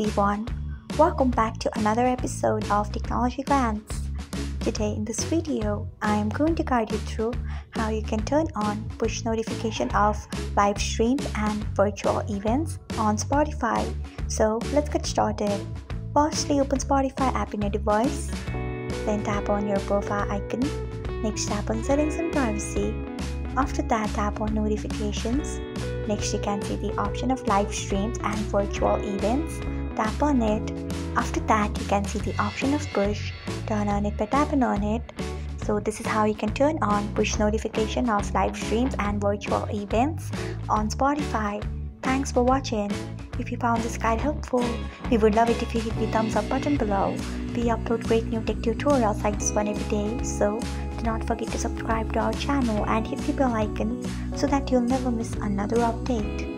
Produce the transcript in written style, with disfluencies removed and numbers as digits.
everyone, welcome back to another episode of Technology Glance. Today in this video, I am going to guide you through how you can turn on push notification of live streams and virtual events on Spotify. So let's get started. Firstly, open Spotify app in your device, then tap on your profile icon, next tap on settings and privacy, after that tap on notifications. Next, you can see the option of live streams and virtual events. Tap on it. After that, you can see the option of push. Turn on it by tapping on it. So this is how you can turn on push notification of live streams and virtual events on Spotify. Thanks for watching. If you found this guide helpful, we would love it if you hit the thumbs up button below. We upload great new tech tutorials like this one every day. So do not forget to subscribe to our channel and hit the bell icon so that you'll never miss another update.